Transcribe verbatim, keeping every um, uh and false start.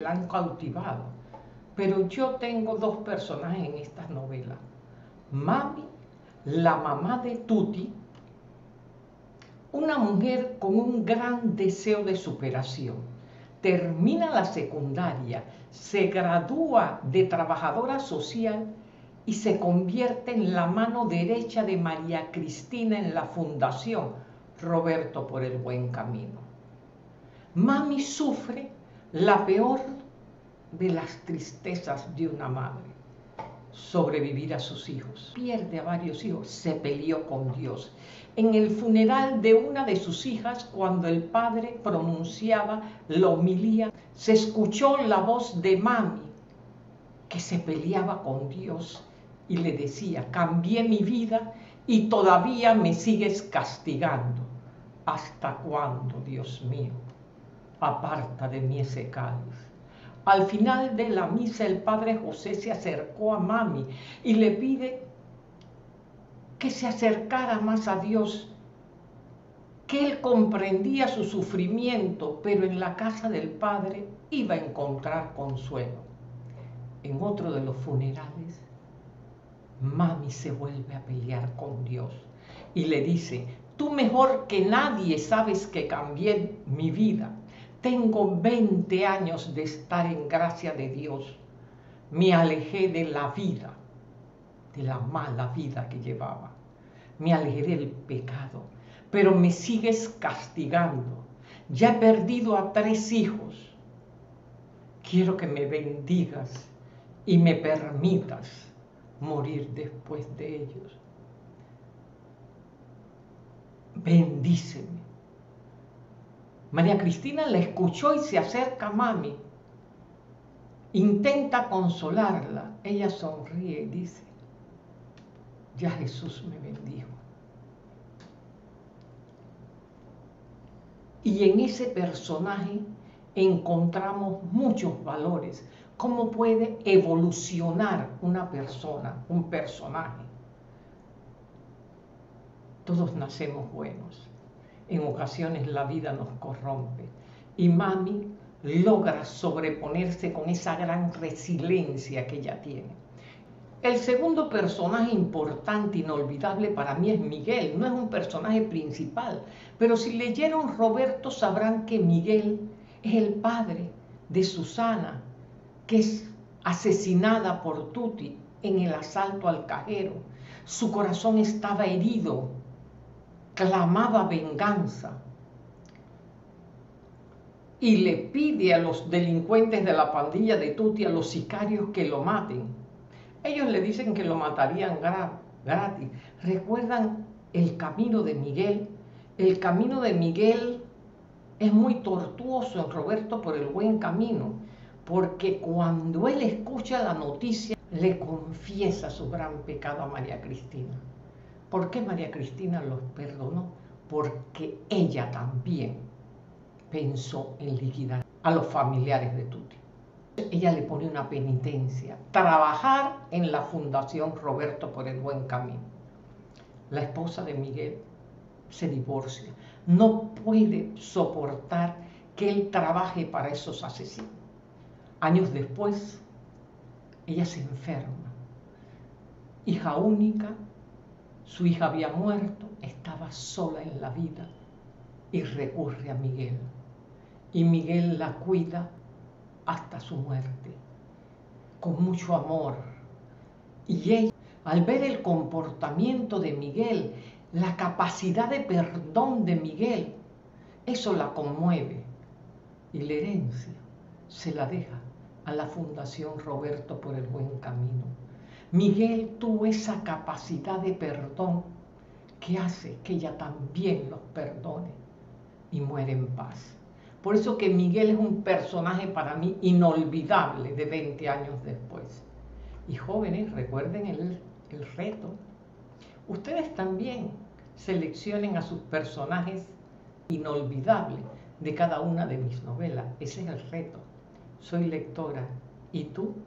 la han cautivado. Pero yo tengo dos personajes en estas novelas. Mami, la mamá de Tuti, una mujer con un gran deseo de superación. Termina la secundaria, se gradúa de trabajadora social y se convierte en la mano derecha de María Cristina en la Fundación Roberto por el Buen Camino. Mami sufre la peor de las tristezas de una madre, sobrevivir a sus hijos. Pierde a varios hijos, se peleó con Dios. En el funeral de una de sus hijas, cuando el padre pronunciaba la homilía, se escuchó la voz de Mami, que se peleaba con Dios y le decía: cambié mi vida y todavía me sigues castigando. ¿Hasta cuándo, Dios mío? Aparta de mí ese cáliz. Al final de la misa, el padre José se acercó a Mami y le pide que se acercara más a Dios, que él comprendía su sufrimiento, pero en la casa del padre iba a encontrar consuelo. En otro de los funerales, Mami se vuelve a pelear con Dios y le dice: tú mejor que nadie sabes que cambié mi vida. Tengo veinte años de estar en gracia de Dios. Me alejé de la vida, de la mala vida que llevaba. Me alejé del pecado, pero me sigues castigando. Ya he perdido a tres hijos. Quiero que me bendigas y me permitas morir después de ellos. Bendíceme. María Cristina la escuchó y se acerca a Mami. Intenta consolarla. Ella sonríe y dice: ya Jesús me bendijo. Y en ese personaje encontramos muchos valores. ¿Cómo puede evolucionar una persona, un personaje? Todos nacemos buenos. En ocasiones la vida nos corrompe. Y Mami logra sobreponerse con esa gran resiliencia que ella tiene. El segundo personaje importante, inolvidable para mí, es Miguel. No es un personaje principal, pero si leyeron Roberto sabrán que Miguel es el padre de Susana, que es asesinada por Tuti en el asalto al cajero. Su corazón estaba herido, clamaba venganza y le pide a los delincuentes de la pandilla de Tuti, a los sicarios, que lo maten. Ellos le dicen que lo matarían gratis. ¿Recuerdan el camino de Miguel? El camino de Miguel es muy tortuoso en Roberto por el Buen Camino, porque cuando él escucha la noticia, le confiesa su gran pecado a María Cristina. ¿Por qué María Cristina los perdonó? Porque ella también pensó en liquidar a los familiares de Tuti. Ella le pone una penitencia: trabajar en la Fundación Roberto por el Buen Camino. La esposa de Miguel se divorcia. No puede soportar que él trabaje para esos asesinos. Años después, ella se enferma. Hija única. Su hija había muerto, estaba sola en la vida y recurre a Miguel. Y Miguel la cuida hasta su muerte, con mucho amor. Y ella, al ver el comportamiento de Miguel, la capacidad de perdón de Miguel, eso la conmueve. Y la herencia se la deja a la Fundación Roberto por el Buen Camino. Miguel tuvo esa capacidad de perdón que hace que ella también los perdone y muere en paz. Por eso que Miguel es un personaje para mí inolvidable de veinte años después. Y jóvenes, recuerden el, el reto. Ustedes también seleccionen a sus personajes inolvidables de cada una de mis novelas. Ese es el reto. Soy lectora. ¿Y tú?